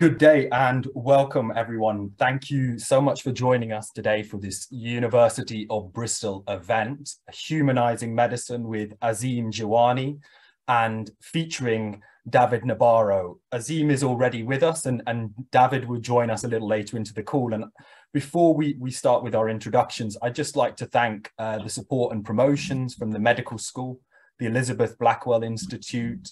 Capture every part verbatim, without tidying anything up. Good day and welcome everyone. Thank you so much for joining us today for this University of Bristol event, Humanizing Medicine with Azim Jiwani and featuring David Nabarro. Azim is already with us and, and David will join us a little later into the call. And before we, we start with our introductions, I'd just like to thank uh, the support and promotions from the medical school, the Elizabeth Blackwell Institute,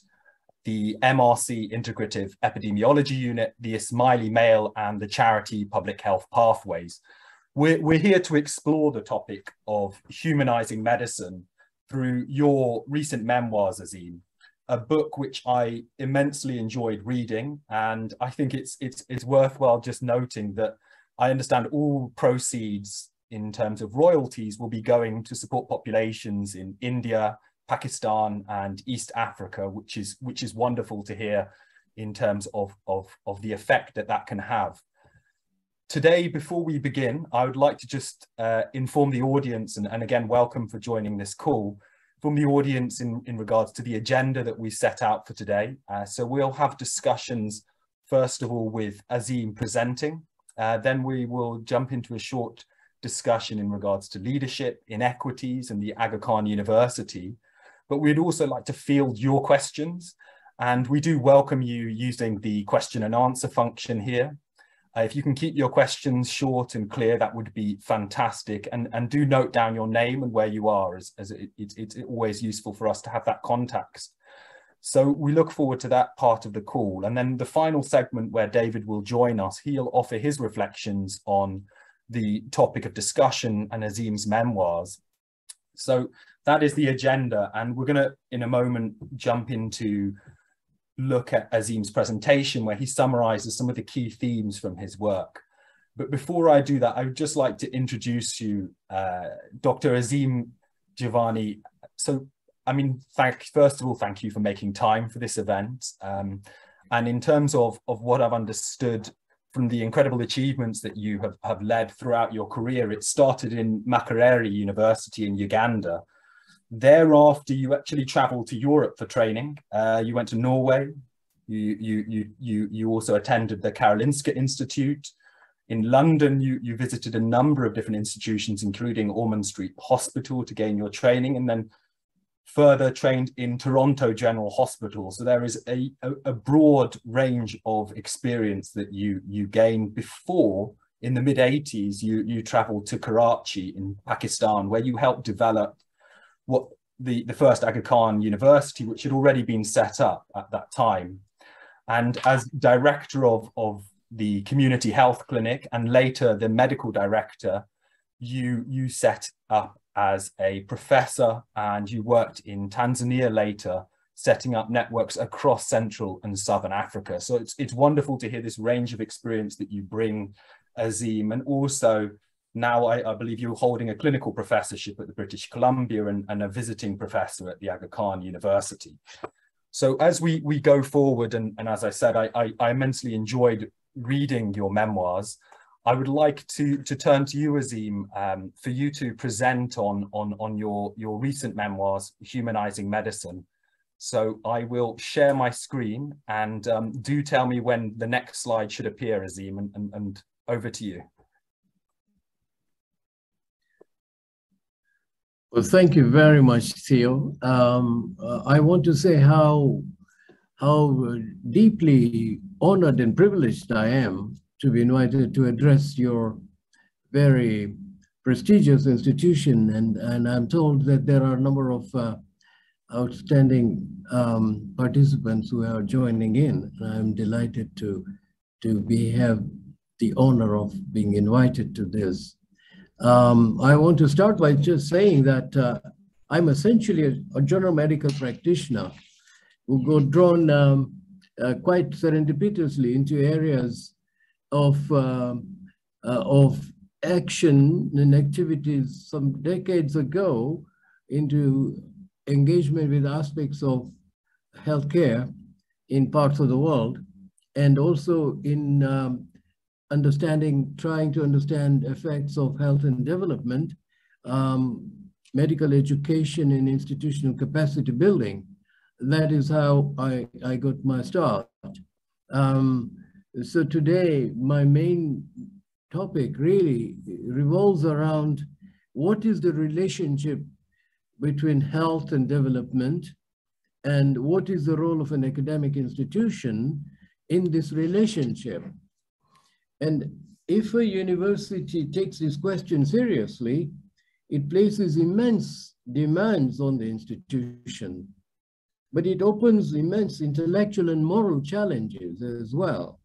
the M R C Integrative Epidemiology Unit, the Ismaili Mail, and the charity Public Health Pathways. We're, we're here to explore the topic of humanizing medicine through your recent memoirs, Azim, a book which I immensely enjoyed reading. And I think it's, it's, it's worthwhile just noting that I understand all proceeds in terms of royalties will be going to support populations in India, Pakistan and East Africa, which is which is wonderful to hear in terms of, of, of the effect that that can have. Today, before we begin, I would like to just uh, inform the audience, and, and again, welcome for joining this call, from the audience in, in regards to the agenda that we set out for today. Uh, so we'll have discussions, first of all, with Azim presenting, uh, then we will jump into a short discussion in regards to leadership, inequities, and the Aga Khan University. But we'd also like to field your questions, and we do welcome you using the question and answer function here. Uh, if you can keep your questions short and clear, that would be fantastic. And, and do note down your name and where you are, as, as it, it, it's always useful for us to have that context. So we look forward to that part of the call. And then the final segment where David will join us, he'll offer his reflections on the topic of discussion and Azim's memoirs. So that is the agenda, and we're going to, in a moment, jump into look at Azim's presentation where he summarizes some of the key themes from his work. But before I do that, I would just like to introduce you, uh, Doctor Azim Jiwani. So, I mean, thank, first of all, thank you for making time for this event. Um, and in terms of, of what I've understood from the incredible achievements that you have, have led throughout your career, it started in Makerere University in Uganda. Thereafter, you actually traveled to Europe for training. Uh, you went to Norway. You, you, you, you, you also attended the Karolinska Institute. In London, you, you visited a number of different institutions, including Ormond Street Hospital, to gain your training, and then further trained in Toronto General Hospital. So there is a, a, a broad range of experience that you, you gained before, in the mid eighties, you, you traveled to Karachi in Pakistan, where you helped develop what the, the first Aga Khan University, which had already been set up at that time. And as director of, of the community health clinic and later the medical director, you, you set up as a professor, and you worked in Tanzania later, setting up networks across Central and Southern Africa. So it's, it's wonderful to hear this range of experience that you bring, Azim, and also now, I, I believe you're holding a clinical professorship at the British Columbia and, and a visiting professor at the Aga Khan University. So as we, we go forward, and, and as I said, I, I, I immensely enjoyed reading your memoirs. I would like to, to turn to you, Azim, um, for you to present on, on, on your, your recent memoirs, Humanizing Medicine. So I will share my screen, and um, do tell me when the next slide should appear, Azim, and, and, and over to you. Well, thank you very much, Theo. Um, uh, I want to say how, how deeply honored and privileged I am to be invited to address your very prestigious institution. And, and I'm told that there are a number of uh, outstanding um, participants who are joining in. And I'm delighted to, to be, have the honor of being invited to this. Um, I want to start by just saying that uh, I'm essentially a, a general medical practitioner who got drawn um, uh, quite serendipitously into areas of, uh, uh, of action and activities some decades ago into engagement with aspects of healthcare in parts of the world, and also in um, understanding, trying to understand effects of health and development, um, medical education and institutional capacity building. That is how I, I got my start. Um, So today, my main topic really revolves around what is the relationship between health and development, and what is the role of an academic institution in this relationship. And if a university takes this question seriously, it places immense demands on the institution, but it opens immense intellectual and moral challenges as well,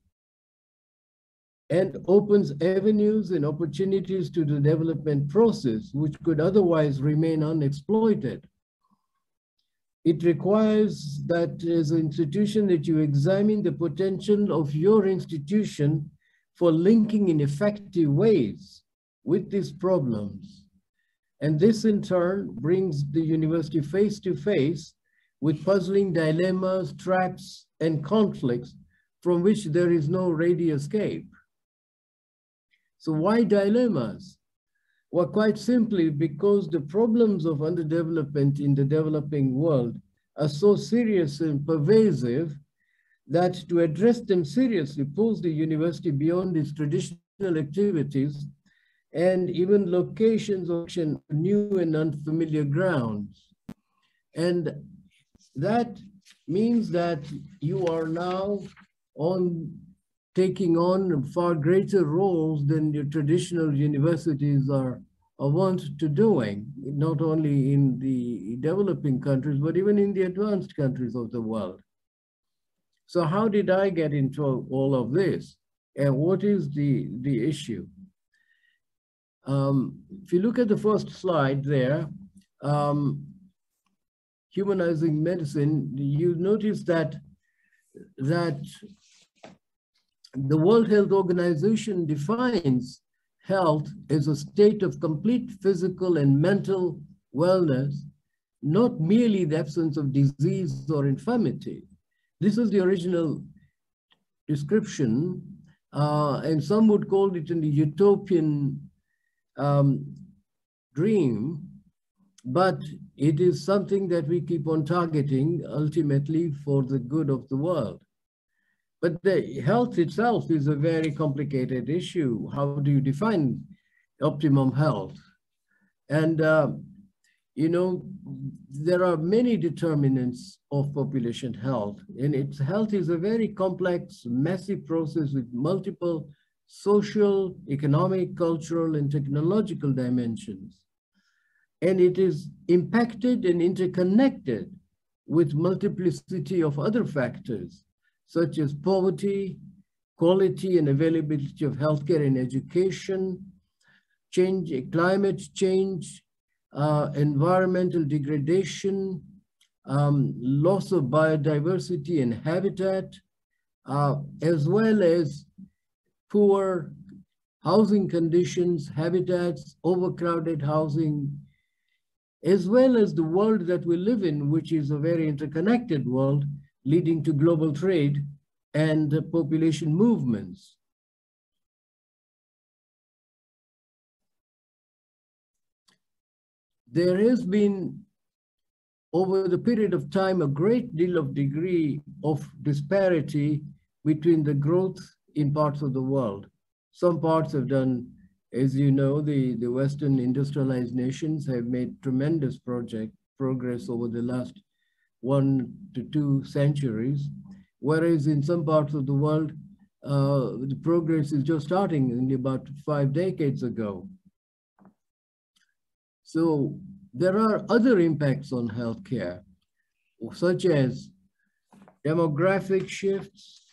and opens avenues and opportunities to the development process, which could otherwise remain unexploited. It requires that as an institution that you examine the potential of your institution for linking in effective ways with these problems. And this in turn brings the university face to face with puzzling dilemmas, traps, and conflicts from which there is no ready escape. So why dilemmas? Well, quite simply because the problems of underdevelopment in the developing world are so serious and pervasive that to address them seriously pulls the university beyond its traditional activities and even locations of new and unfamiliar grounds. And that means that you are now on taking on far greater roles than your traditional universities are, are wont to doing, not only in the developing countries, but even in the advanced countries of the world. So how did I get into all of this? And what is the, the issue? Um, if you look at the first slide there, um, Humanizing Medicine, you notice that, that the World Health Organization defines health as a state of complete physical and mental wellness, not merely the absence of disease or infirmity. This is the original description, uh, and some would call it an utopian um, dream, but it is something that we keep on targeting ultimately for the good of the world. But the health itself is a very complicated issue. How do you define optimum health? And, uh, you know, there are many determinants of population health, and its health is a very complex, massive process with multiple social, economic, cultural, and technological dimensions. And it is impacted and interconnected with multiplicity of other factors, such as poverty, quality and availability of healthcare and education, change, climate change, uh, environmental degradation, um, loss of biodiversity and habitat, uh, as well as poor housing conditions, habitats, overcrowded housing, as well as the world that we live in, which is a very interconnected world, leading to global trade and population movements. There has been, over the period of time, a great deal of degree of disparity between the growth in parts of the world. Some parts have done, as you know, the, the Western industrialized nations have made tremendous project progress over the last one to two centuries, whereas in some parts of the world, uh, the progress is just starting only about five decades ago. So there are other impacts on healthcare, such as demographic shifts,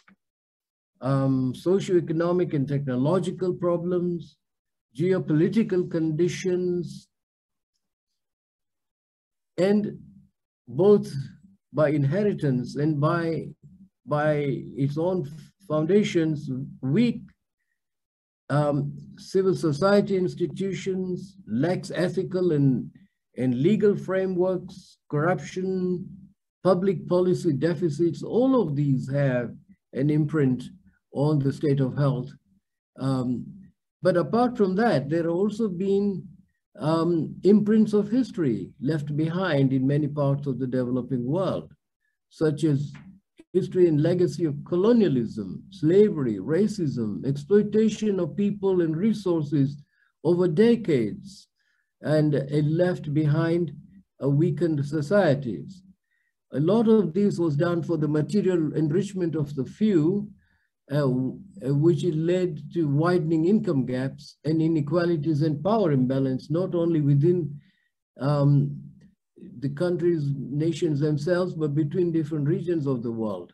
um, socioeconomic and technological problems, geopolitical conditions, and both by inheritance and by, by its own foundations, weak um, civil society institutions, lacks ethical and, and legal frameworks, corruption, public policy deficits, all of these have an imprint on the state of health. Um, but apart from that, there have also been Um, imprints of history left behind in many parts of the developing world, such as history and legacy of colonialism, slavery, racism, exploitation of people and resources over decades, and it left behind a weakened societies. A lot of this was done for the material enrichment of the few, uh, which led to widening income gaps and inequalities and power imbalance, not only within um, the countries, nations themselves, but between different regions of the world.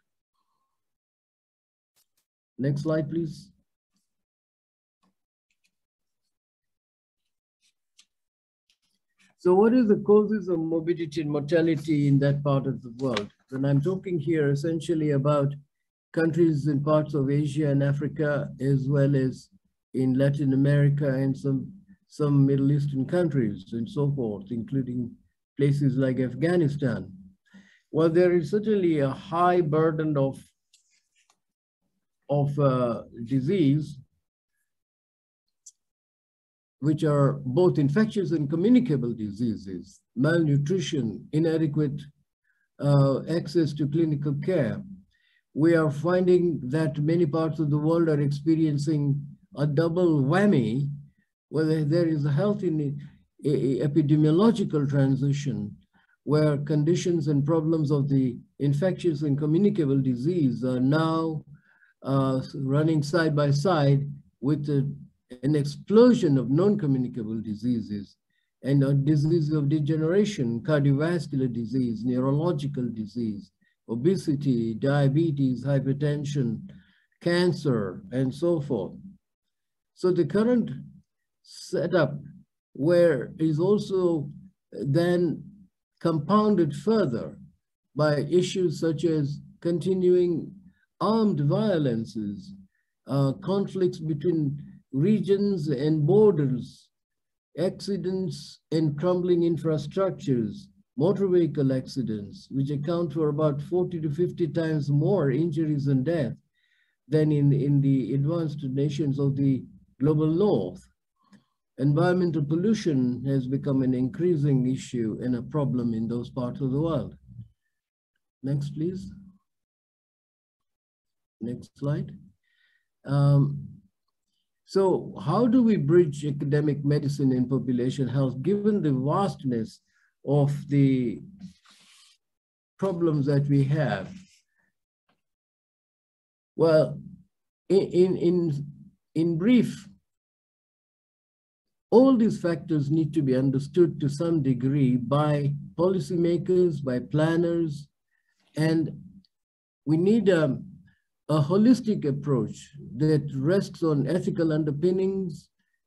Next slide, please. So what is the causes of morbidity and mortality in that part of the world? And I'm talking here essentially about countries in parts of Asia and Africa, as well as in Latin America and some, some Middle Eastern countries and so forth, including places like Afghanistan. Well, there is certainly a high burden of, of uh, disease, which are both infectious and communicable diseases, malnutrition, inadequate uh, access to clinical care. We are finding that many parts of the world are experiencing a double whammy, where there is a health in a epidemiological transition, where conditions and problems of the infectious and communicable disease are now uh, running side by side with the an explosion of non-communicable diseases and diseases of degeneration, cardiovascular disease, neurological disease, obesity, diabetes, hypertension, cancer, and so forth. So the current setup where is also then compounded further by issues such as continuing armed violences, uh, conflicts between regions and borders, accidents and crumbling infrastructures, motor vehicle accidents, which account for about forty to fifty times more injuries and death than in, in the advanced nations of the global north. Environmental pollution has become an increasing issue and a problem in those parts of the world. Next, please. Next slide. Um, So how do we bridge academic medicine and population health, given the vastness of the problems that we have? Well, in, in, in brief, all these factors need to be understood to some degree by policymakers, by planners, and we need a A holistic approach that rests on ethical underpinnings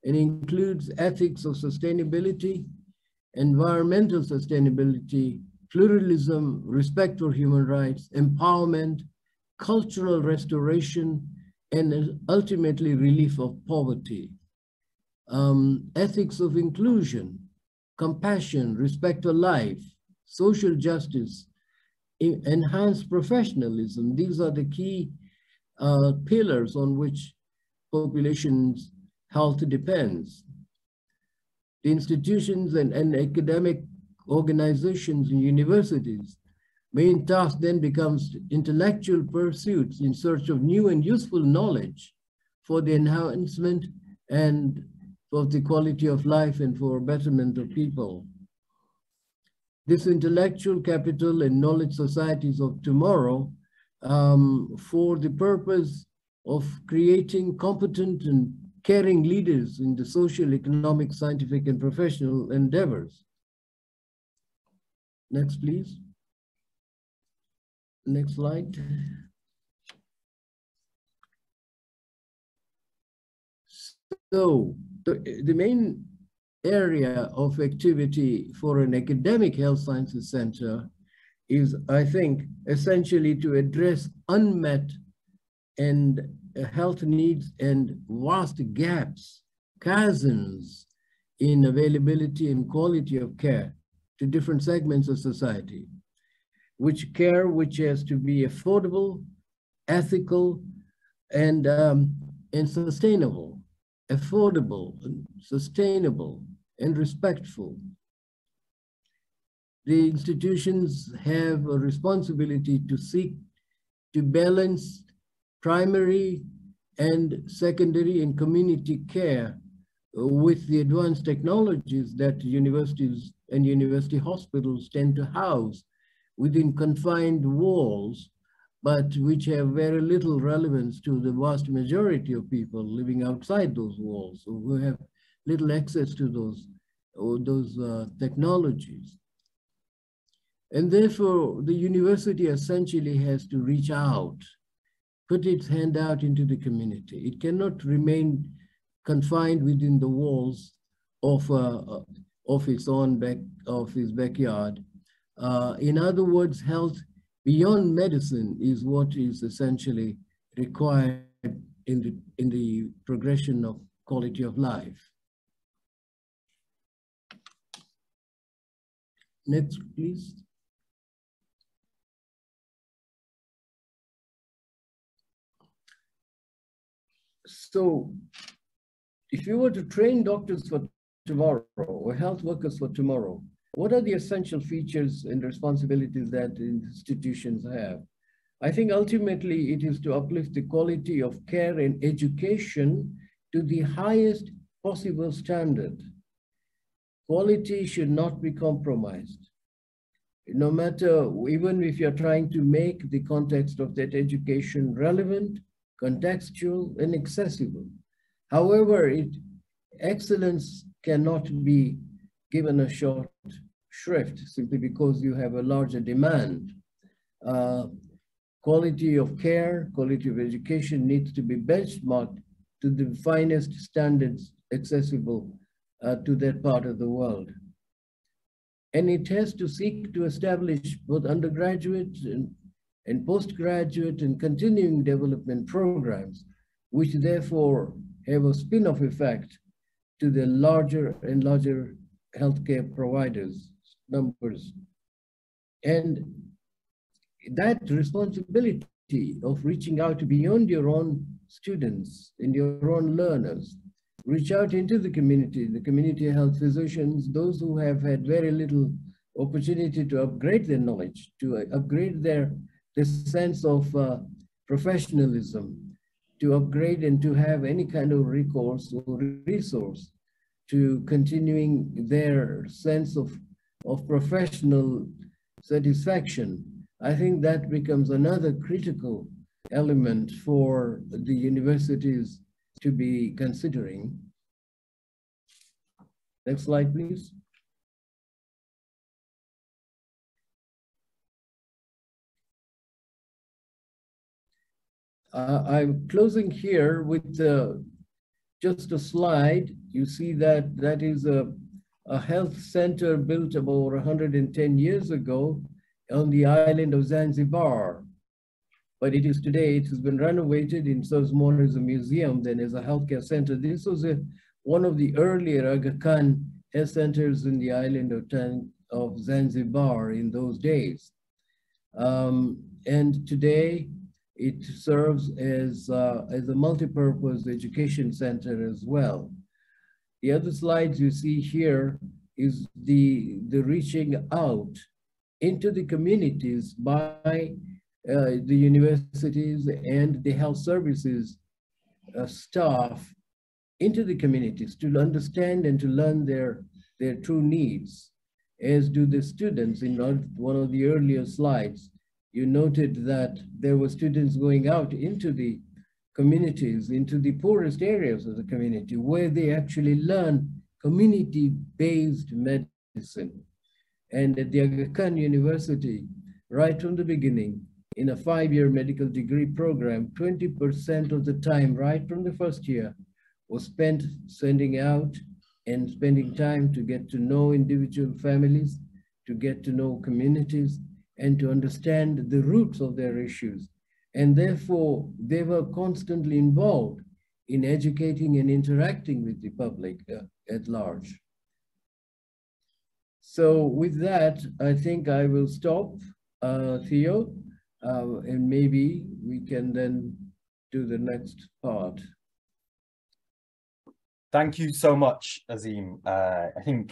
and includes ethics of sustainability, environmental sustainability, pluralism, respect for human rights, empowerment, cultural restoration, and ultimately relief of poverty. Um, ethics of inclusion, compassion, respect for life, social justice, enhanced professionalism. These are the key Uh, pillars on which population's health depends. The institutions and, and academic organizations and universities' main task then becomes intellectual pursuits in search of new and useful knowledge for the enhancement and for the quality of life and for betterment of people. This intellectual capital and knowledge societies of tomorrow Um, for the purpose of creating competent and caring leaders in the social, economic, scientific, and professional endeavors. Next, please. Next slide. So, the, the main area of activity for an academic health sciences center is, I think, essentially to address unmet and health needs and vast gaps, chasms in availability and quality of care to different segments of society, which care which has to be affordable, ethical, and, um, and sustainable, affordable, sustainable, and respectful. The institutions have a responsibility to seek to balance primary and secondary and community care with the advanced technologies that universities and university hospitals tend to house within confined walls, but which have very little relevance to the vast majority of people living outside those walls, who have little access to those, or those uh, technologies. And therefore, the university essentially has to reach out, put its hand out into the community. It cannot remain confined within the walls of, uh, of its own back, of its backyard. Uh, in other words, health beyond medicine is what is essentially required in the, in the progression of quality of life. Next, please. So, if you were to train doctors for tomorrow or health workers for tomorrow, what are the essential features and responsibilities that institutions have? I think ultimately it is to uplift the quality of care and education to the highest possible standard. Quality should not be compromised. No matter, even if you're trying to make the context of that education relevant, contextual, and accessible. However, it, excellence cannot be given a short shrift simply because you have a larger demand. Uh, quality of care, quality of education needs to be benchmarked to the finest standards accessible Uh, to that part of the world. And it has to seek to establish both undergraduate and, and postgraduate and continuing development programs, which therefore have a spin-off effect to the larger and larger healthcare providers numbers. And that responsibility of reaching out beyond your own students and your own learners, reach out into the community, the community health physicians, those who have had very little opportunity to upgrade their knowledge, to upgrade their this sense of uh, professionalism, to upgrade and to have any kind of recourse or resource to continuing their sense of, of professional satisfaction. I think that becomes another critical element for the universities to be considering. Next slide, please. Uh, I'm closing here with uh, just a slide. You see that that is a, a health center built about one hundred ten years ago on the island of Zanzibar. But it is today, it has been renovated and serves more as a museum than as a healthcare center. This was a, one of the earlier Aga Khan health centers in the island of, of Zanzibar in those days. Um, and today it serves as, uh, as a multipurpose education center as well. The other slides you see here is the, the reaching out into the communities by Uh, the universities and the health services uh, staff into the communities to understand and to learn their, their true needs, as do the students. In one of the earlier slides, you noted that there were students going out into the communities, into the poorest areas of the community, where they actually learn community-based medicine. And at the Aga Khan University, right from the beginning, in a five-year medical degree program, twenty percent of the time, right from the first year, was spent sending out and spending time to get to know individual families, to get to know communities, and to understand the roots of their issues. And therefore, they were constantly involved in educating and interacting with the public uh, at large. So with that, I think I will stop, uh, Theo. Uh, and maybe we can then do the next part. Thank you so much, Azim. Uh, I think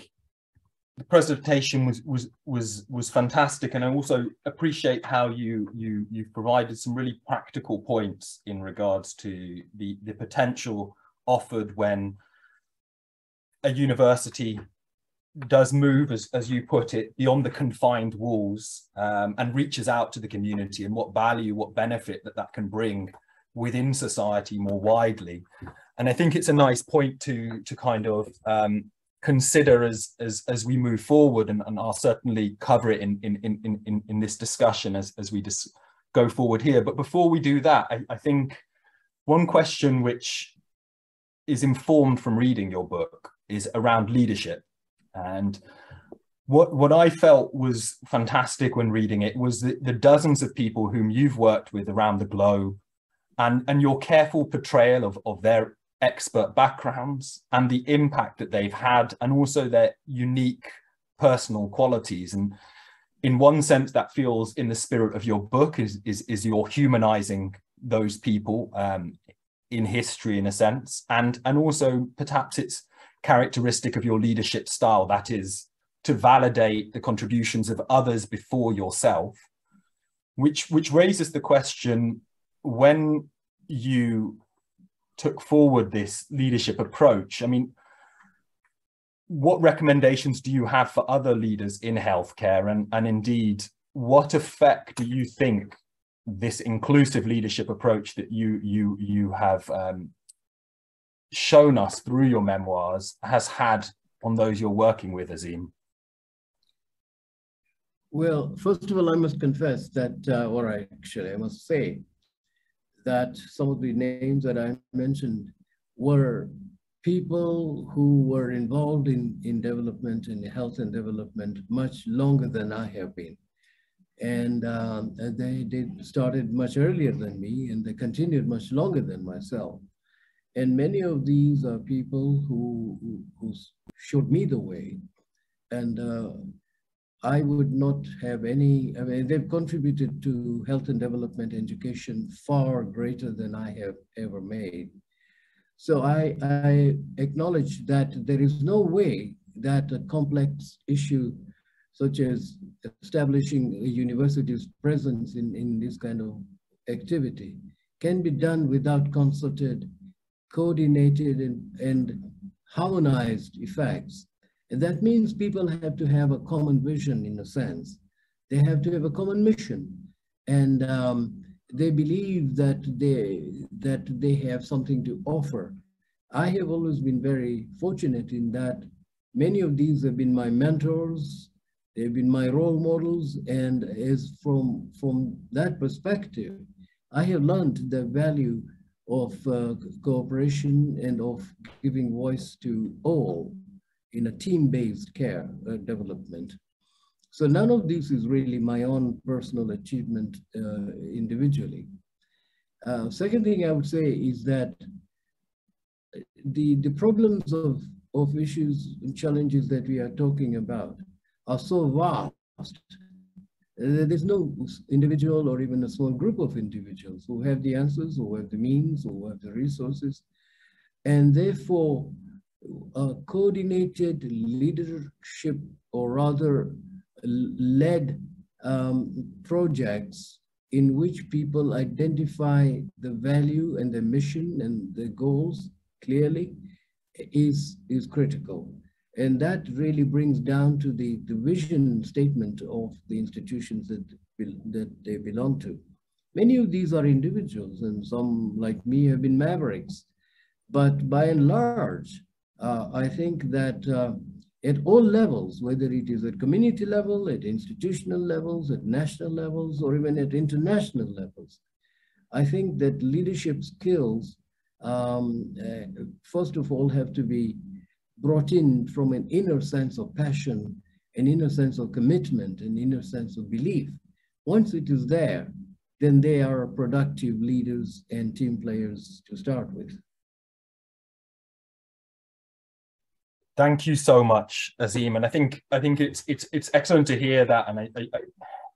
the presentation was was was was fantastic, and I also appreciate how you you you've provided some really practical points in regards to the the potential offered when a university does move, as as you put it, beyond the confined walls um, and reaches out to the community, and what value, what benefit that that can bring within society more widely. And I think it's a nice point to to kind of um, consider as as as we move forward, and, and I'll certainly cover it in in in in in this discussion as as we just go forward here. But before we do that, I, I think one question which is informed from reading your book is around leadership. And what what I felt was fantastic when reading it was the, the dozens of people whom you've worked with around the globe, and and your careful portrayal of of their expert backgrounds and the impact that they've had, and also their unique personal qualities. And in one sense, that feels in the spirit of your book, is is, is you're humanizing those people um, in history, in a sense, and and also perhaps it's characteristic of your leadership style, that is to validate the contributions of others before yourself, which which raises the question, when you took forward this leadership approach, I mean, what recommendations do you have for other leaders in healthcare? And, and indeed, what effect do you think this inclusive leadership approach that you, you, you have um, shown us through your memoirs has had on those you're working with, Azim? Well, first of all, I must confess that, uh, or actually I must say, that some of the names that I mentioned were people who were involved in, in development, in health and development, much longer than I have been. And um, they did started much earlier than me, and they continued much longer than myself. And many of these are people who, who, who showed me the way. And uh, I would not have any, I mean, they've contributed to health and development education far greater than I have ever made. So I, I acknowledge that there is no way that a complex issue such as establishing a university's presence in, in this kind of activity can be done without concerted, coordinated, and, and harmonized effects. And that means people have to have a common vision, in a sense. They have to have a common mission. And um, they believe that they, that they have something to offer. I have always been very fortunate in that many of these have been my mentors, they've been my role models, and as from, from that perspective, I have learned the value of uh, cooperation and of giving voice to all in a team-based care uh, development. So none of this is really my own personal achievement uh, individually. Uh, second thing I would say is that the, the problems of, of issues and challenges that we are talking about are so vast. There's no individual or even a small group of individuals who have the answers, who have the means, who have the resources, and therefore, a coordinated leadership, or rather led um, projects in which people identify the value and the mission and the goals clearly is, is critical. And that really brings down to the, the vision statement of the institutions that, that they belong to. Many of these are individuals, and some like me have been mavericks, but by and large, Uh, I think that uh, at all levels, whether it is at community level, at institutional levels, at national levels, or even at international levels, I think that leadership skills, um, uh, first of all, have to be brought in from an inner sense of passion, an inner sense of commitment, an inner sense of belief. Once it is there, then they are productive leaders and team players to start with. Thank you so much, Azim, and I think I think it's it's it's excellent to hear that, and I, I, I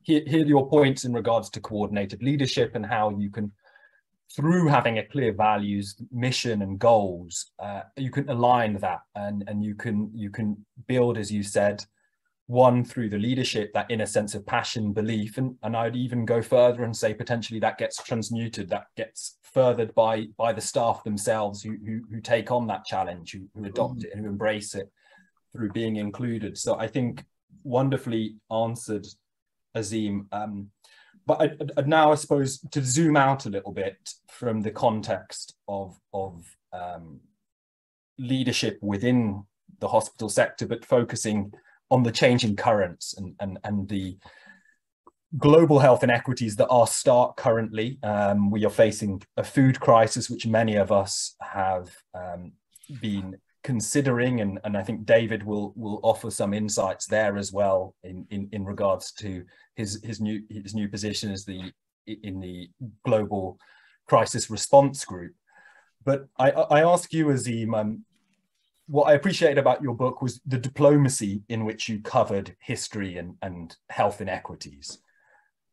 hear, hear your points in regards to coordinated leadership and how you can, through having a clear values, mission, and goals, uh, you can align that, and and you can you can build, as you said, One, through the leadership, that inner sense of passion, belief, and, and I'd even go further and say potentially that gets transmuted, that gets furthered by, by the staff themselves who, who, who take on that challenge, who, who adopt it and who embrace it through being included. So I think wonderfully answered, Azim. Um, but I, I, now I suppose to zoom out a little bit from the context of, of um, leadership within the hospital sector, but focusing on the changing currents and, and, and the global health inequities that are stark currently. Um, we are facing a food crisis, which many of us have um, been considering, and, and I think David will will offer some insights there as well in, in, in regards to his, his, new, his new position as the in the global crisis response group. But I, I ask you, Azim, um, what I appreciated about your book was the diplomacy in which you covered history and, and health inequities.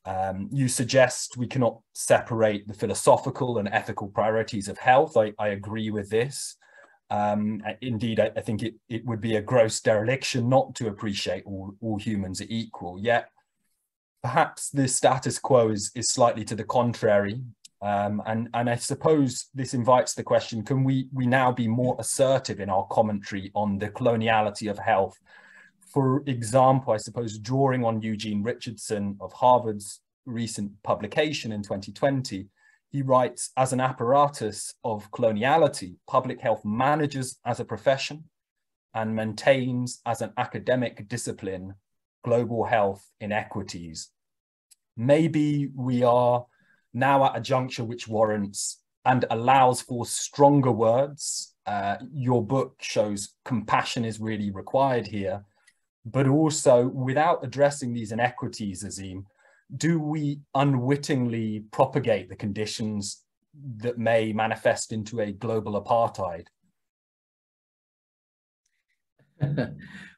Um, you suggest we cannot separate the philosophical and ethical priorities of health. I, I agree with this. Um, indeed, I, I think it, it would be a gross dereliction not to appreciate all, all humans are equal, yet perhaps the status quo is, is slightly to the contrary. Um, and, and I suppose this invites the question, can we, we now be more assertive in our commentary on the coloniality of health? For example, I suppose drawing on Eugene Richardson of Harvard's recent publication in twenty twenty, he writes, as an apparatus of coloniality, public health manages as a profession and maintains as an academic discipline global health inequities. Maybe we are now at a juncture which warrants and allows for stronger words. Uh, your book shows compassion is really required here, but also without addressing these inequities, Azim, do we unwittingly propagate the conditions that may manifest into a global apartheid?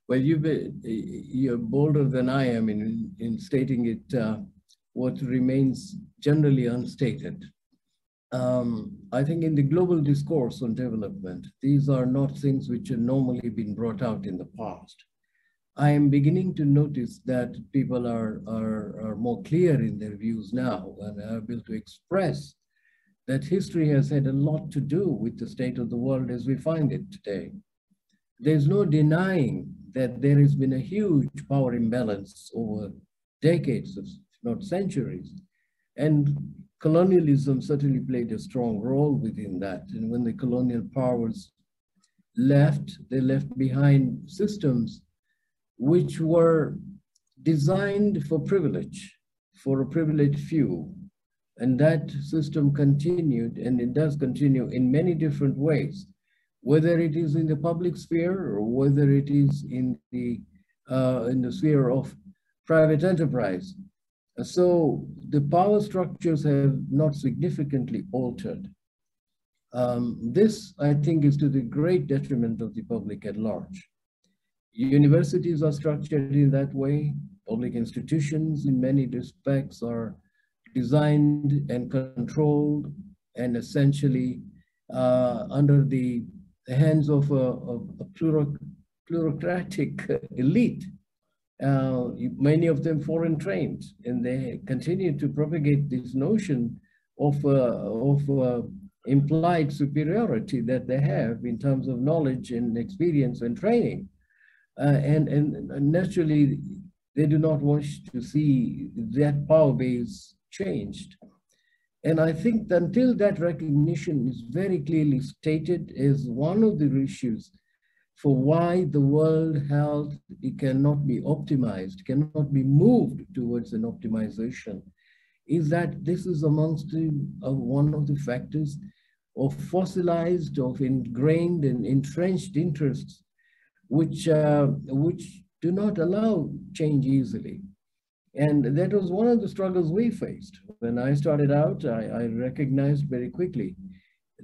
Well, you've been, you're bolder than I am in, in stating it. Uh... what remains generally unstated. Um, I think in the global discourse on development, these are not things which have normally been brought out in the past. I am beginning to notice that people are, are, are more clear in their views now and are able to express that history has had a lot to do with the state of the world as we find it today. There's no denying that there has been a huge power imbalance over decades of not centuries. And colonialism certainly played a strong role within that. And when the colonial powers left, they left behind systems which were designed for privilege, for a privileged few. And that system continued, and it does continue in many different ways, whether it is in the public sphere or whether it is in the, uh, in the sphere of private enterprise. So the power structures have not significantly altered. Um, this, I think, is to the great detriment of the public at large. Universities are structured in that way. Public institutions, in many respects, are designed and controlled and essentially uh, under the hands of a, of a plutocratic elite. Uh, many of them foreign trained, and they continue to propagate this notion of, uh, of uh, implied superiority that they have in terms of knowledge and experience and training. Uh, and, and naturally, they do not wish to see that power base changed. And I think that until that recognition is very clearly stated as one of the issues for why the world health, it cannot be optimized, cannot be moved towards an optimization, is that this is amongst the, uh, one of the factors of fossilized, of ingrained and entrenched interests, which, uh, which do not allow change easily. And that was one of the struggles we faced. When I started out, I, I recognized very quickly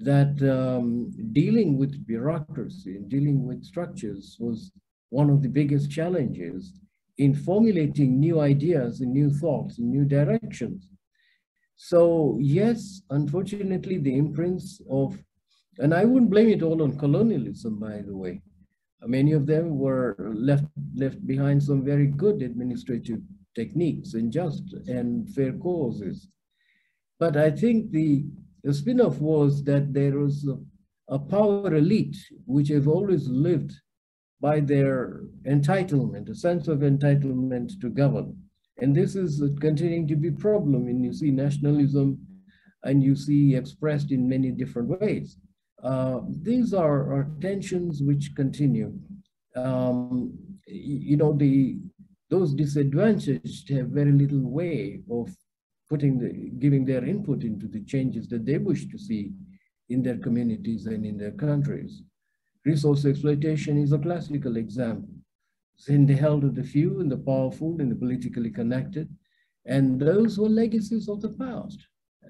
that um, dealing with bureaucracy and dealing with structures was one of the biggest challenges in formulating new ideas and new thoughts and new directions. So yes, unfortunately, the imprints of, and I wouldn't blame it all on colonialism, by the way. Many of them were left, left behind some very good administrative techniques and just and fair causes. But I think the, the spin-off was that there was a, a power elite which have always lived by their entitlement, a sense of entitlement to govern. And this is continuing to be a problem, and you see nationalism and you see expressed in many different ways. Uh, these are, are tensions which continue. Um, you know, the those disadvantaged have very little way of putting the, giving their input into the changes that they wish to see in their communities and in their countries. Resource exploitation is a classical example. It's in the held of the few and the powerful and the politically connected, and those were legacies of the past.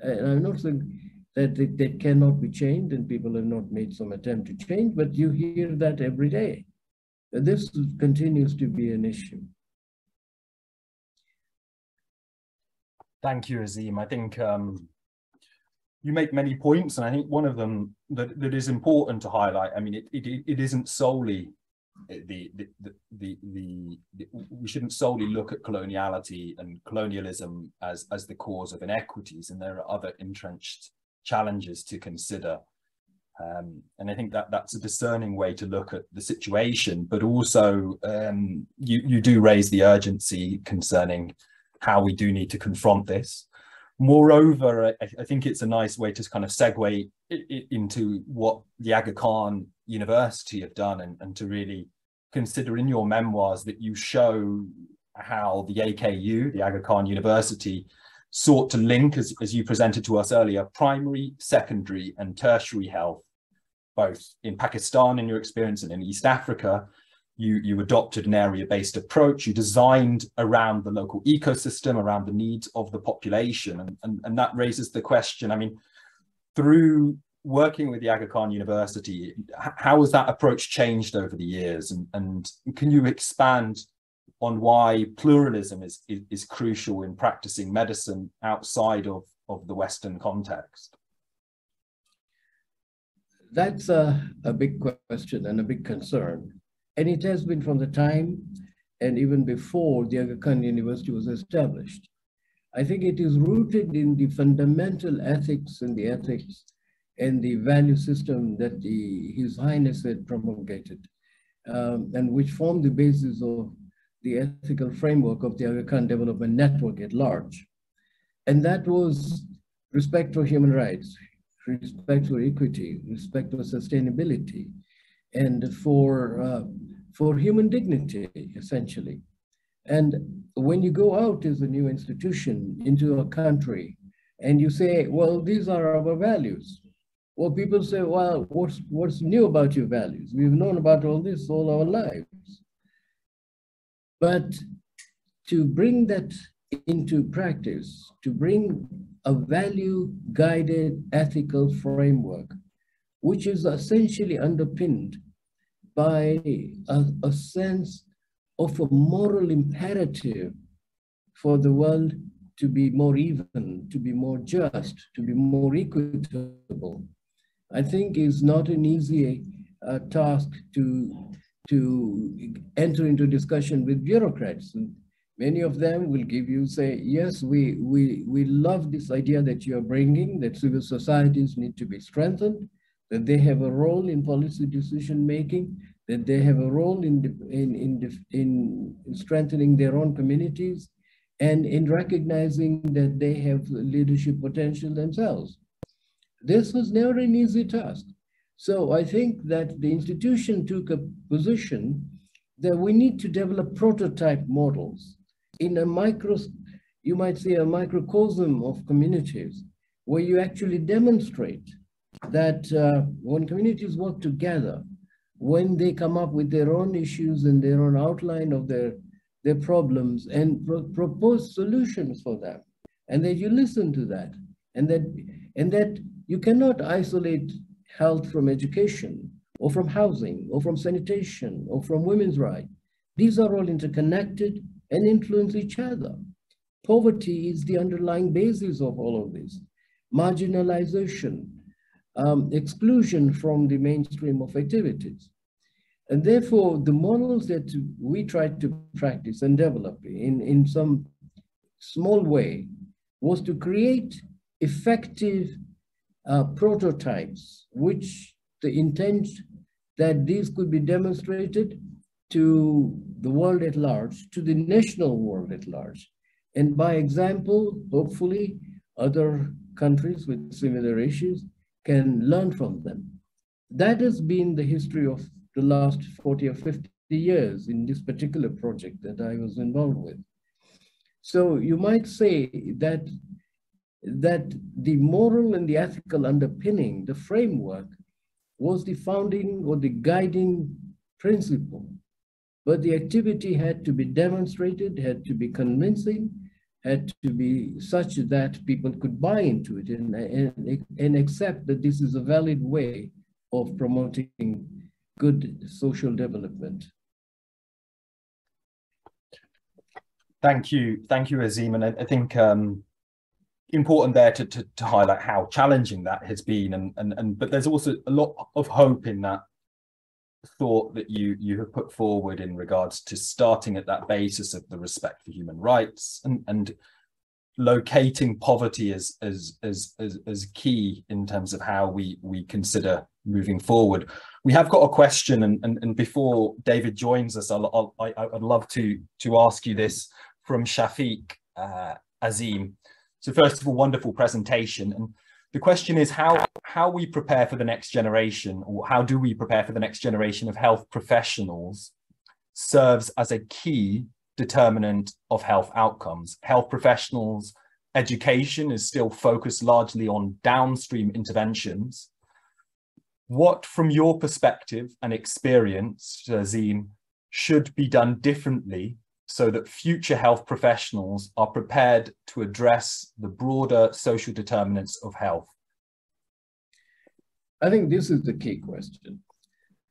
And I'm not saying that they, they cannot be changed, and people have not made some attempt to change, but you hear that every day. This continues to be an issue. Thank you, Azim. I think um, you make many points, and I think one of them that, that is important to highlight, I mean, it, it, it isn't solely the the, the, the, the, the, we shouldn't solely look at coloniality and colonialism as, as the cause of inequities, and there are other entrenched challenges to consider, um, and I think that that's a discerning way to look at the situation. But also, um, you you do raise the urgency concerning how we do need to confront this. Moreover, I, I think it's a nice way to kind of segue it, it into what the Aga Khan University have done, and, and to really consider in your memoirs that you show how the A K U, the Aga Khan University, sought to link, as, as you presented to us earlier, primary, secondary and tertiary health, both in Pakistan in your experience and in East Africa. You, you adopted an area-based approach, you designed around the local ecosystem, around the needs of the population, and, and, and that raises the question, I mean, through working with the Aga Khan University, how has that approach changed over the years, and, and can you expand on why pluralism is, is, is crucial in practicing medicine outside of, of the Western context? That's a, a big question and a big concern. And it has been from the time and even before the Aga Khan University was established. I think it is rooted in the fundamental ethics and the ethics and the value system that the, His Highness had promulgated, um, and which formed the basis of the ethical framework of the Aga Khan Development Network at large. And that was respect for human rights, respect for equity, respect for sustainability, and for, uh, for human dignity, essentially. And when you go out as a new institution into a country and you say, well, these are our values. Well, people say, well, what's, what's new about your values? We've known about all this all our lives. But to bring that into practice, to bring a value-guided ethical framework, which is essentially underpinned by a, a sense of a moral imperative for the world to be more even, to be more just, to be more equitable, I think is not an easy uh, task to to enter into discussion with bureaucrats. And many of them will give you, say, yes, we, we, we love this idea that you're bringing, that civil societies need to be strengthened, that they have a role in policy decision-making, that they have a role in, in, in, in strengthening their own communities, and in recognizing that they have leadership potential themselves. This was never an easy task. So I think that the institution took a position that we need to develop prototype models in a micro, you might say a microcosm of communities, where you actually demonstrate that uh, when communities work together, when they come up with their own issues and their own outline of their, their problems and pro propose solutions for them, and that you listen to that, and that, and that you cannot isolate health from education, or from housing, or from sanitation, or from women's rights. These are all interconnected and influence each other. Poverty is the underlying basis of all of this. Marginalization, um, exclusion from the mainstream of activities. And therefore, the models that we tried to practice and develop in, in some small way was to create effective uh, prototypes, which the intent that these could be demonstrated to the world at large, to the national world at large. And by example, hopefully, other countries with similar issues can learn from them. That has been the history of the last forty or fifty years in this particular project that I was involved with. So you might say that, that the moral and the ethical underpinning, the framework, was the founding or the guiding principle. But the activity had to be demonstrated, had to be convincing, had to be such that people could buy into it and, and, and accept that this is a valid way of promoting good social development. Thank you. Thank you, Azim. And I, I think um, important there to, to, to highlight how challenging that has been. And, and, and but there's also a lot of hope in that thought that you, you have put forward in regards to starting at that basis of the respect for human rights and, and locating poverty as, as, as, as, as key in terms of how we, we consider moving forward. We have got a question, and, and, and before David joins us, I'll, I'll, I, I'd love to, to ask you this from Shafiq uh, Azim. So first of all, wonderful presentation. And the question is how, how we prepare for the next generation, or how do we prepare for the next generation of health professionals serves as a key determinant of health outcomes. Health professionals' education is still focused largely on downstream interventions. What, from your perspective and experience, Azim, should be done differently so that future health professionals are prepared to address the broader social determinants of health? I think this is the key question.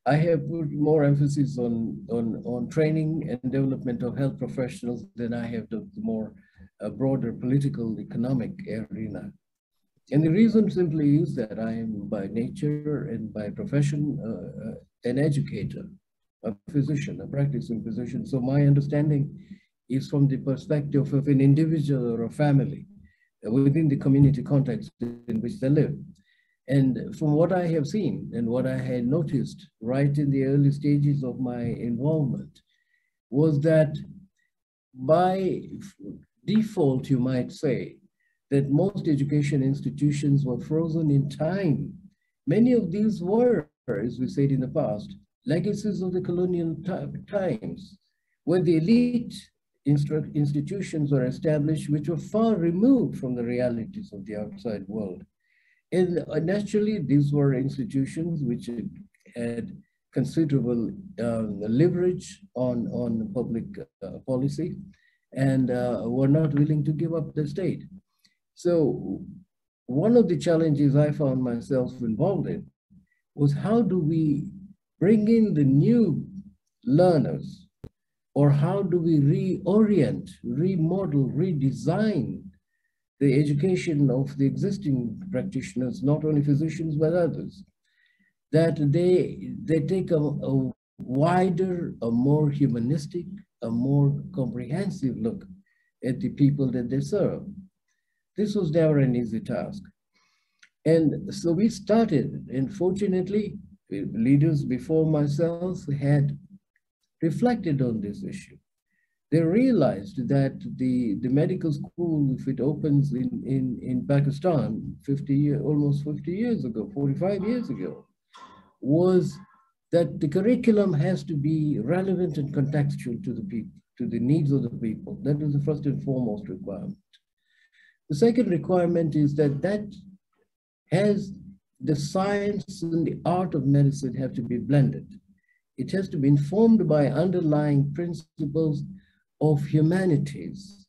I have put more emphasis on, on, on training and development of health professionals than I have the more uh, broader political economic arena. And the reason simply is that I am by nature and by profession uh, an educator, a physician, a practicing physician. So my understanding is from the perspective of an individual or a family within the community context in which they live. And from what I have seen and what I had noticed right in the early stages of my involvement was that by default, you might say, that most education institutions were frozen in time. Many of these were, as we said in the past, legacies of the colonial times, where the elite institutions were established which were far removed from the realities of the outside world. And naturally, these were institutions which had considerable uh, leverage on, on public uh, policy and uh, were not willing to give up the state. So one of the challenges I found myself involved in was how do we bring in the new learners, or how do we reorient, remodel, redesign the education of the existing practitioners, not only physicians but others, that they, they take a, a wider, a more humanistic, a more comprehensive look at the people that they serve. This was never an easy task. And so we started, and fortunately, leaders before myself had reflected on this issue. They realized that the, the medical school, if it opens in, in, in Pakistan fifty year, almost fifty years ago, forty-five years ago, was that the curriculum has to be relevant and contextual to the people, to the needs of the people. That was the first and foremost requirement. The second requirement is that that has the science and the art of medicine have to be blended. It has to be informed by underlying principles of humanities.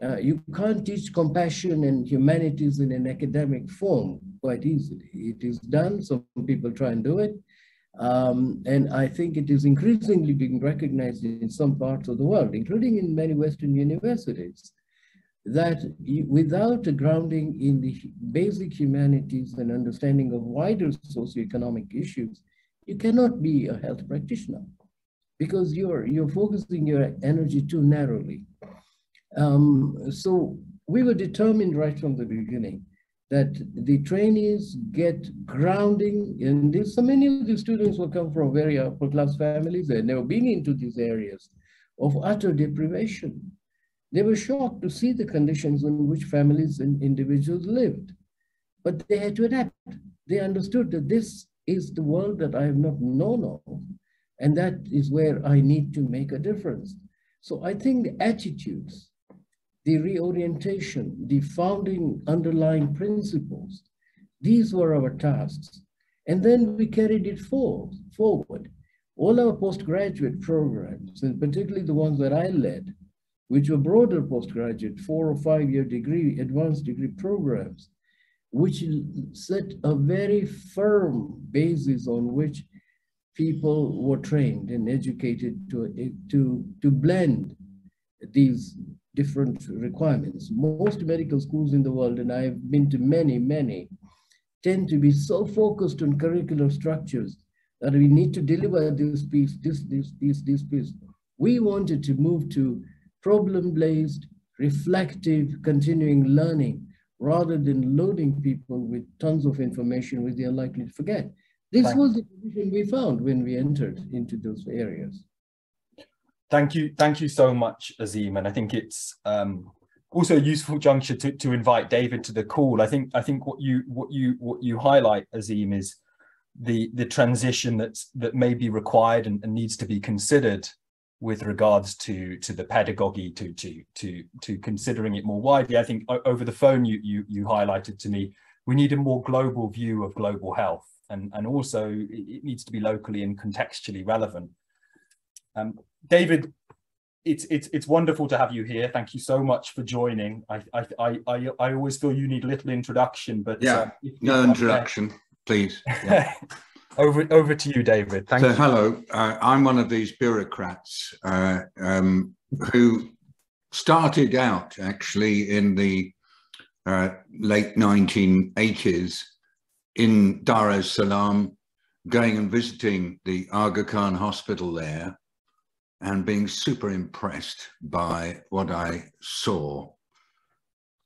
Uh, you can't teach compassion and humanities in an academic form quite easily. It is done, some people try and do it. Um, and I think it is increasingly being recognized in some parts of the world, including in many Western universities, that without a grounding in the basic humanities and understanding of wider socioeconomic issues, you cannot be a health practitioner because you're, you're focusing your energy too narrowly. Um, so we were determined right from the beginning that the trainees get grounding in this. So many of the students will come from very upper class families. They've never been into these areas of utter deprivation. They were shocked to see the conditions in which families and individuals lived, but they had to adapt. They understood that this is the world that I have not known of, and that is where I need to make a difference. So I think the attitudes, the reorientation, the founding underlying principles, these were our tasks. And then we carried it forward. forward. All our postgraduate programs, and particularly the ones that I led, which were broader postgraduate, four or five year degree, advanced degree programs, which set a very firm basis on which people were trained and educated to, to, to blend these different requirements. Most medical schools in the world, and I've been to many, many, tend to be so focused on curricular structures that we need to deliver this piece, this, this, this, this piece. We wanted to move to problem-based, reflective, continuing learning, rather than loading people with tons of information which they are likely to forget. This Thanks. was the position we found when we entered into those areas. Thank you. Thank you so much, Azim. And I think it's um, also a useful juncture to, to invite David to the call. I think I think what you what you what you highlight, Azim, is the the transition that's that may be required and, and needs to be considered with regards to to the pedagogy, to to to to considering it more widely. I think over the phone you you you highlighted to me we need a more global view of global health, and and also it needs to be locally and contextually relevant. Um, David, it's it's it's wonderful to have you here. Thank you so much for joining. I I I I, I always feel you need little introduction, but yeah, uh, no introduction, there. please. Yeah. Over, over to you, David. Thank so, you. Hello. Uh, I'm one of these bureaucrats uh, um, who started out actually in the uh, late nineteen eighties in Dar es Salaam, going and visiting the Aga Khan Hospital there and being super impressed by what I saw.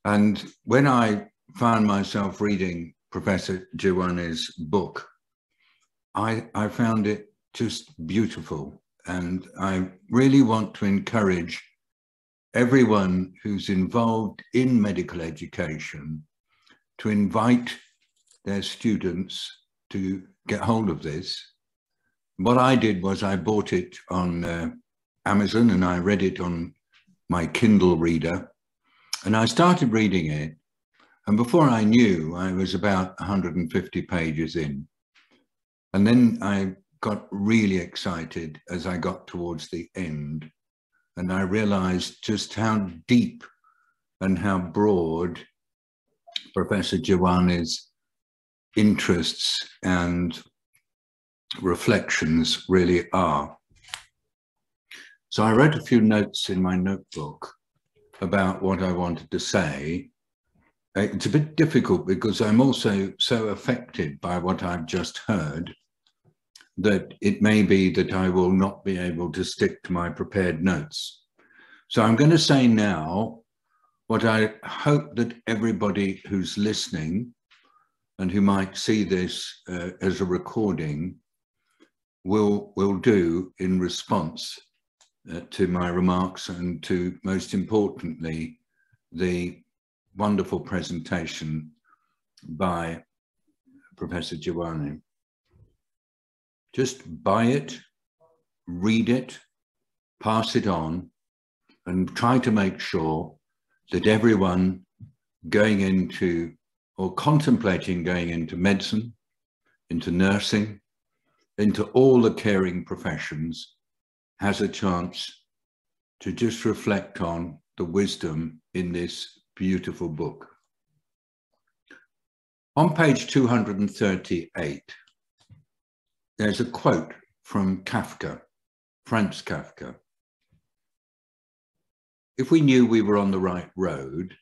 And when I found myself reading Professor Jiwani's book, I, I found it just beautiful, and I really want to encourage everyone who's involved in medical education to invite their students to get hold of this. What I did was I bought it on uh, Amazon, and I read it on my Kindle reader, and I started reading it, and before I knew, I was about one hundred fifty pages in. And then I got really excited as I got towards the end, and I realized just how deep and how broad Professor Jiwani's interests and reflections really are. So I wrote a few notes in my notebook about what I wanted to say. It's a bit difficult because I'm also so affected by what I've just heard that it may be that I will not be able to stick to my prepared notes. So I'm going to say now what I hope that everybody who's listening and who might see this uh, as a recording will, will do in response uh, to my remarks and to, most importantly, the wonderful presentation by Professor Jiwani. Just buy it, read it, pass it on, and try to make sure that everyone going into or contemplating going into medicine, into nursing, into all the caring professions, has a chance to just reflect on the wisdom in this beautiful book. On page two hundred thirty-eight, there's a quote from Kafka, Franz Kafka. If we knew we were on the right road,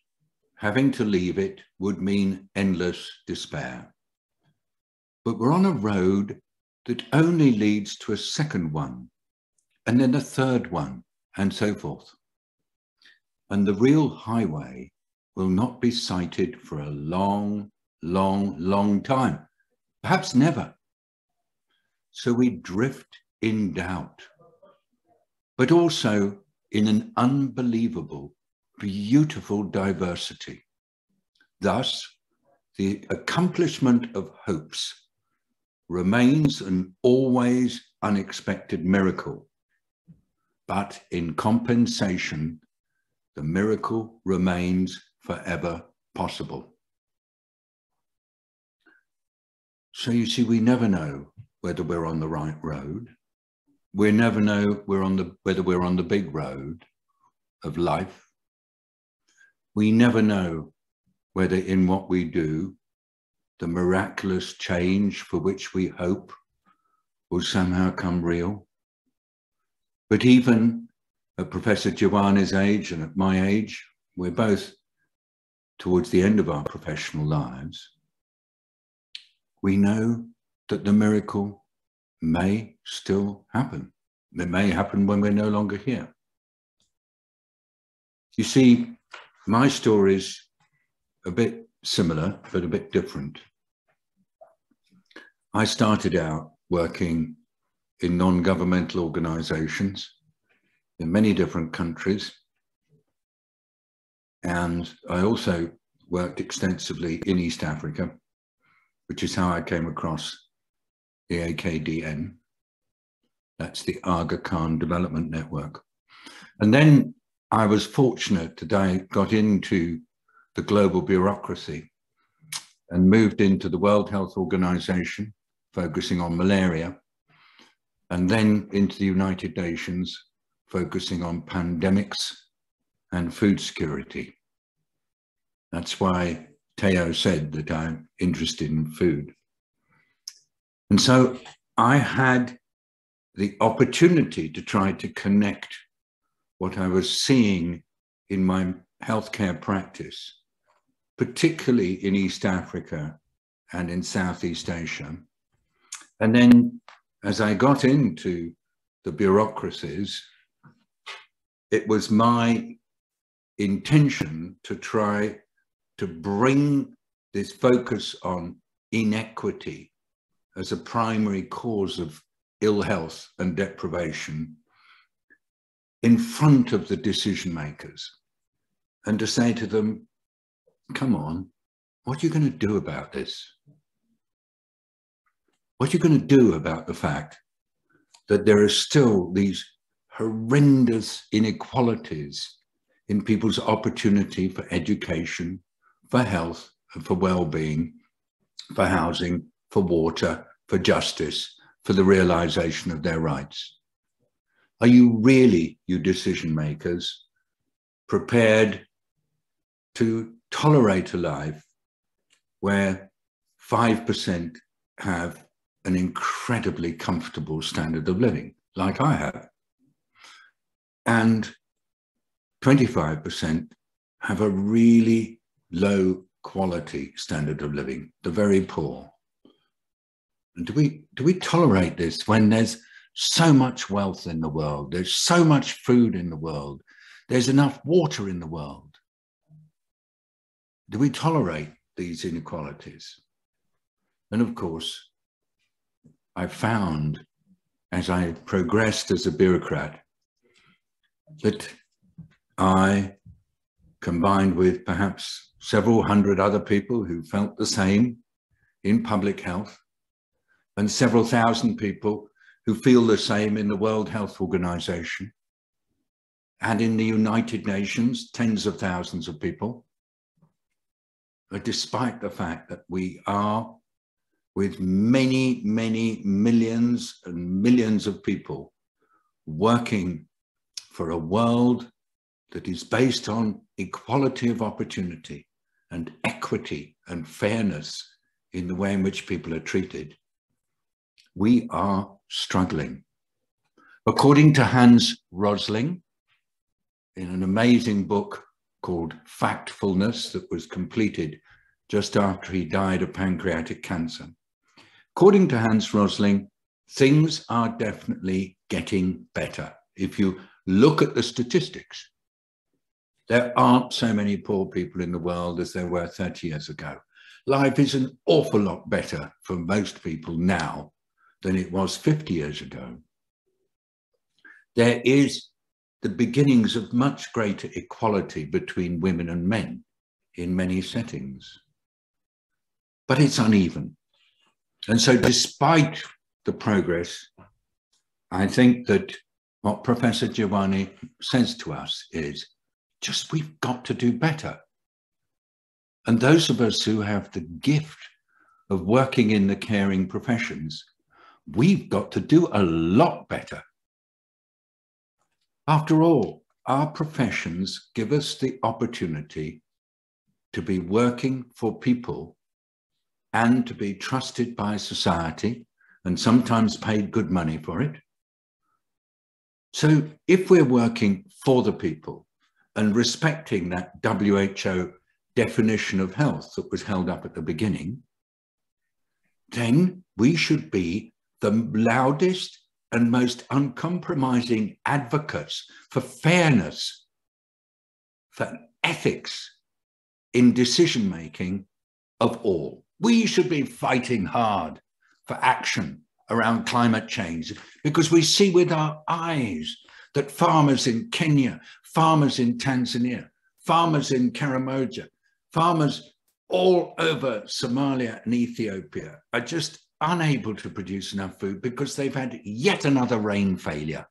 having to leave it would mean endless despair. But we're on a road that only leads to a second one, and then a third one, and so forth. And the real highway will not be sighted for a long, long, long time, perhaps never. So we drift in doubt, but also in an unbelievable, beautiful diversity. Thus, the accomplishment of hopes remains an always unexpected miracle, but in compensation, the miracle remains forever possible. So you see, we never know whether we're on the right road. We never know we're on the, whether we're on the big road of life. We never know whether in what we do, the miraculous change for which we hope will somehow come real. But even at Professor Jiwani's age and at my age, we're both towards the end of our professional lives. We know that the miracle may still happen. It may happen when we're no longer here. You see, my story's a bit similar, but a bit different. I started out working in non-governmental organizations in many different countries. And I also worked extensively in East Africa, which is how I came across the A K D N. That's the Aga Khan Development Network. And then I was fortunate that I got into the global bureaucracy and moved into the World Health Organization, focusing on malaria, and then into the United Nations, focusing on pandemics and food security. That's why Theo said that I'm interested in food. And so I had the opportunity to try to connect what I was seeing in my healthcare practice, particularly in East Africa and in Southeast Asia. And then as I got into the bureaucracies, it was my intention to try to bring this focus on inequity as a primary cause of ill health and deprivation in front of the decision makers, and to say to them, come on, what are you going to do about this? What are you going to do about the fact that there are still these horrendous inequalities in people's opportunity for education, for health, and for well-being, for housing, for water, for justice, for the realization of their rights? Are you really, you decision makers, prepared to tolerate a life where five percent have an incredibly comfortable standard of living, like I have, and twenty-five percent have a really low quality standard of living, the very poor? And do we, do we tolerate this when there's so much wealth in the world, there's so much food in the world, there's enough water in the world? Do we tolerate these inequalities? And of course, I found as I progressed as a bureaucrat that I, combined with perhaps several hundred other people who felt the same in public health, and several thousand people who feel the same in the World Health Organization, and in the United Nations, tens of thousands of people, but despite the fact that we are, with many, many millions and millions of people, working for a world that is based on equality of opportunity and equity and fairness in the way in which people are treated, we are struggling. According to Hans Rosling, in an amazing book called Factfulness that was completed just after he died of pancreatic cancer, according to Hans Rosling, things are definitely getting better. If you look at the statistics, there aren't so many poor people in the world as there were thirty years ago. Life is an awful lot better for most people now than it was fifty years ago. There is the beginnings of much greater equality between women and men in many settings. But it's uneven. And so despite the progress, I think that what Professor Jiwani says to us is just we've got to do better. And those of us who have the gift of working in the caring professions, we've got to do a lot better. After all, our professions give us the opportunity to be working for people and to be trusted by society and sometimes paid good money for it. So if we're working for the people and respecting that W H O definition of health that was held up at the beginning, then we should be the loudest and most uncompromising advocates for fairness, for ethics in decision-making of all. We should be fighting hard for action around climate change because we see with our eyes that farmers in Kenya, farmers in Tanzania, farmers in Karamoja, farmers all over Somalia and Ethiopia are just unable to produce enough food because they've had yet another rain failure,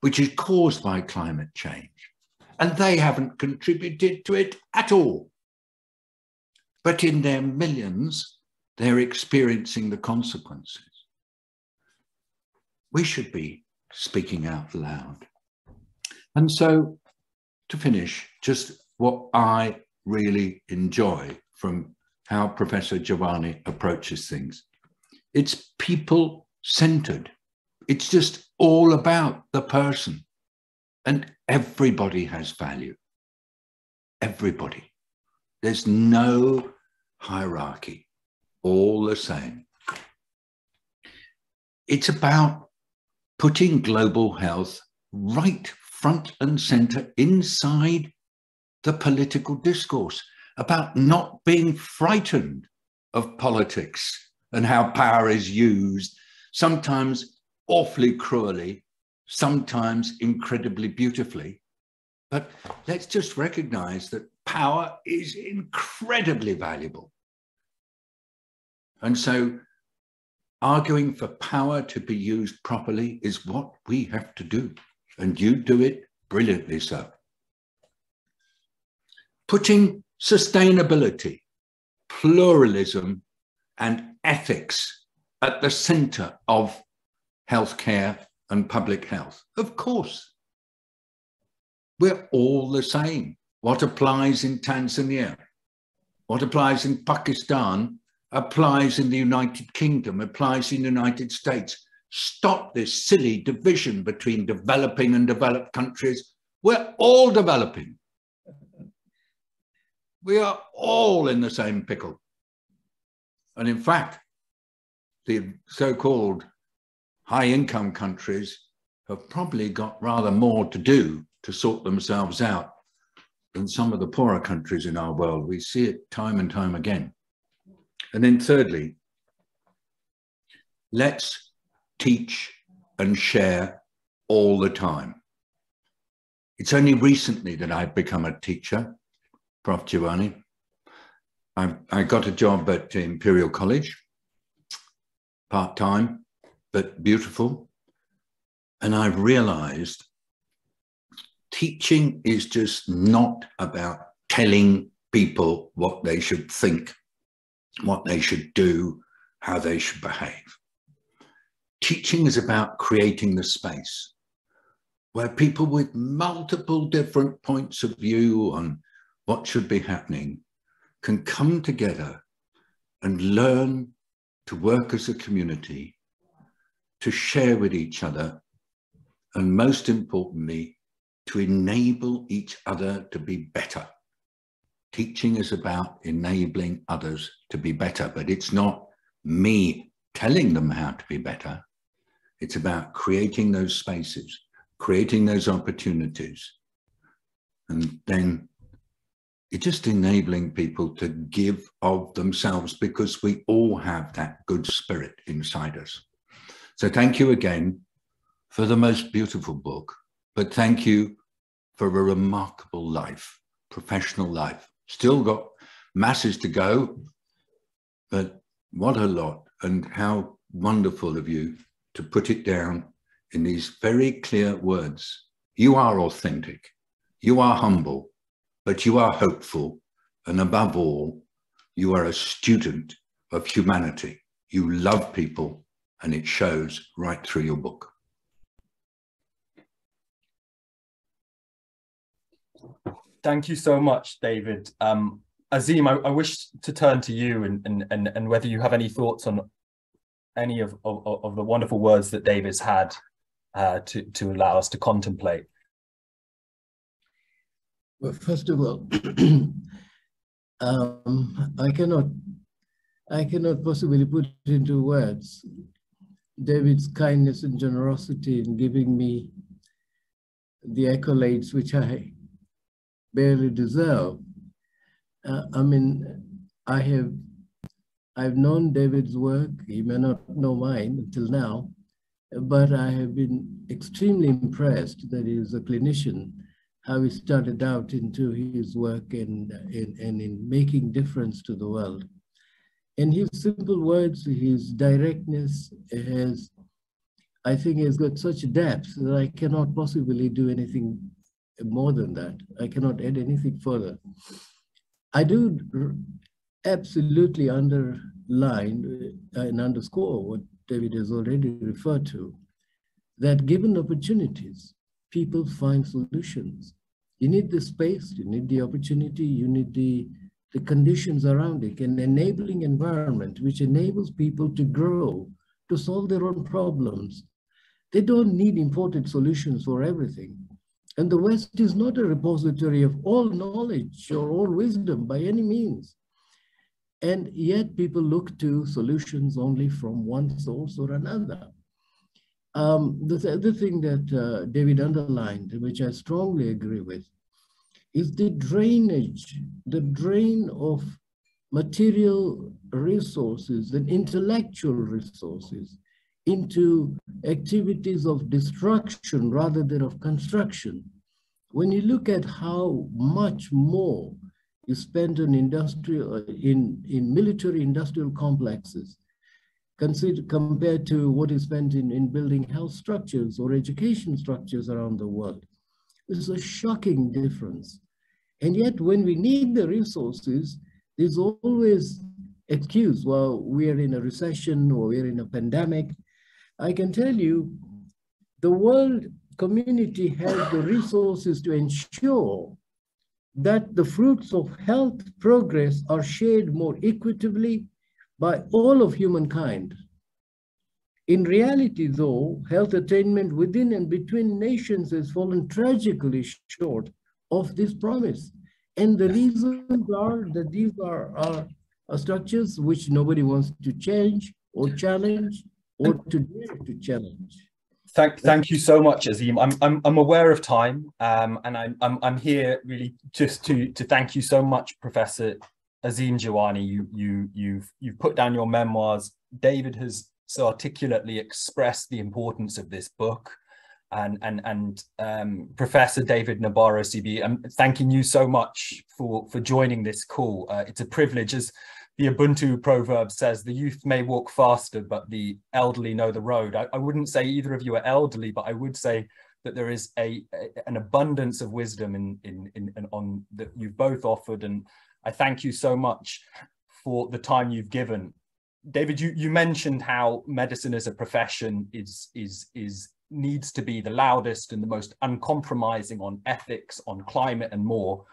which is caused by climate change. And they haven't contributed to it at all. But in their millions, they're experiencing the consequences. We should be speaking out loud. And so, to finish, just what I really enjoy from how Professor Jiwani approaches things. It's people-centered. It's just all about the person. And everybody has value. Everybody. There's no hierarchy. All the same. It's about putting global health right front and center inside the political discourse, about not being frightened of politics and how power is used, sometimes awfully cruelly, sometimes incredibly beautifully. But let's just recognize that power is incredibly valuable. And so arguing for power to be used properly is what we have to do. And you do it brilliantly so. Putting sustainability, pluralism, and ethics at the center of healthcare and public health. Of course, we're all the same. What applies in Tanzania? What applies in Pakistan? Applies in the United Kingdom, applies in the United States. Stop this silly division between developing and developed countries. We're all developing. We are all in the same pickle. And in fact, the so-called high-income countries have probably got rather more to do to sort themselves out than some of the poorer countries in our world. We see it time and time again. And then thirdly, let's teach and share all the time. It's only recently that I've become a teacher, Professor Jiwani. I, I got a job at Imperial College, part-time, but beautiful. And I've realized teaching is just not about telling people what they should think, what they should do, how they should behave. Teaching is about creating the space where people with multiple different points of view on what should be happening can come together and learn to work as a community, to share with each other, and most importantly, to enable each other to be better. Teaching is about enabling others to be better, but it's not me telling them how to be better. It's about creating those spaces, creating those opportunities, and then it's just enabling people to give of themselves, because we all have that good spirit inside us. So thank you again for the most beautiful book, but thank you for a remarkable life, professional life. Still got masses to go, but what a lot, and how wonderful of you to put it down in these very clear words. You are authentic, you are humble, but you are hopeful, and above all, you are a student of humanity. You love people, and it shows right through your book. Thank you so much, David. Um, Azim, I, I wish to turn to you and, and, and, and whether you have any thoughts on any of, of, of the wonderful words that David's had uh, to, to allow us to contemplate. Well, first of all, um, I cannot, I cannot possibly put into words David's kindness and generosity in giving me the accolades which I barely deserve. Uh, I mean, I have, I've known David's work. He may not know mine until now, but I have been extremely impressed that he is a clinician, how he started out into his work and, and, and in making difference to the world. And his simple words, his directness has, I think has got such depth that I cannot possibly do anything more than that. I cannot add anything further. I do absolutely underline and underscore what David has already referred to, that given opportunities, people find solutions. You need the space, you need the opportunity, you need the, the conditions around it, an enabling environment which enables people to grow, to solve their own problems. They don't need imported solutions for everything. And the West is not a repository of all knowledge or all wisdom by any means. And yet people look to solutions only from one source or another. Um, the other thing that uh, David underlined, which I strongly agree with, is the drainage, the drain of material resources and intellectual resources into activities of destruction rather than of construction. When you look at how much more is spent on industrial, in, in military industrial complexes, consider, compared to what is spent in, in building health structures or education structures around the world, it's a shocking difference. And yet when we need the resources, there's always excuse, well, we're in a recession or we're in a pandemic. I can tell you, the world community has the resources to ensure that the fruits of health progress are shared more equitably by all of humankind. In reality, though, health attainment within and between nations has fallen tragically short of this promise. And the reasons are that these are, are, are structures which nobody wants to change or challenge, or to dare to challenge. Thank, thank you so much, Azim. I'm, I'm, I'm aware of time, um, and I'm, I'm, I'm here really just to, to thank you so much, Professor Azim Jiwani. You, you, you've, you've put down your memoirs. David has so articulately expressed the importance of this book, and, and, and um, Professor David Nabarro, C B, I'm thanking you so much for, for joining this call. Uh, it's a privilege. As the Ubuntu proverb says, the youth may walk faster, but the elderly know the road. I, I wouldn't say either of you are elderly, but I would say that there is a, a an abundance of wisdom in, in, in, in on that you've both offered. And I thank you so much for the time you've given. David, you, you mentioned how medicine as a profession is, is, is needs to be the loudest and the most uncompromising on ethics, on climate and more.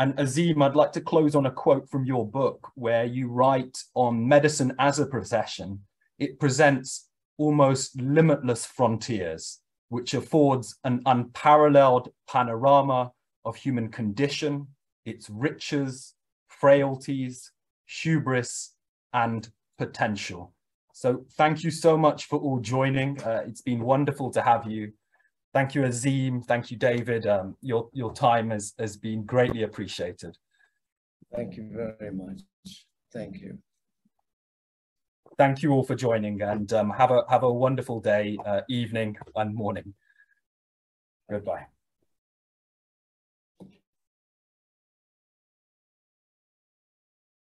And Azim, I'd like to close on a quote from your book where you write on medicine as a profession, it presents almost limitless frontiers, which affords an unparalleled panorama of human condition, its riches, frailties, hubris, and potential. So thank you so much for all joining. Uh, it's been wonderful to have you. Thank you, Azim. Thank you, David. Um, your, your time has, has been greatly appreciated. Thank you very much. Thank you. Thank you all for joining, and um, have a, have a wonderful day, uh, evening and morning. Goodbye.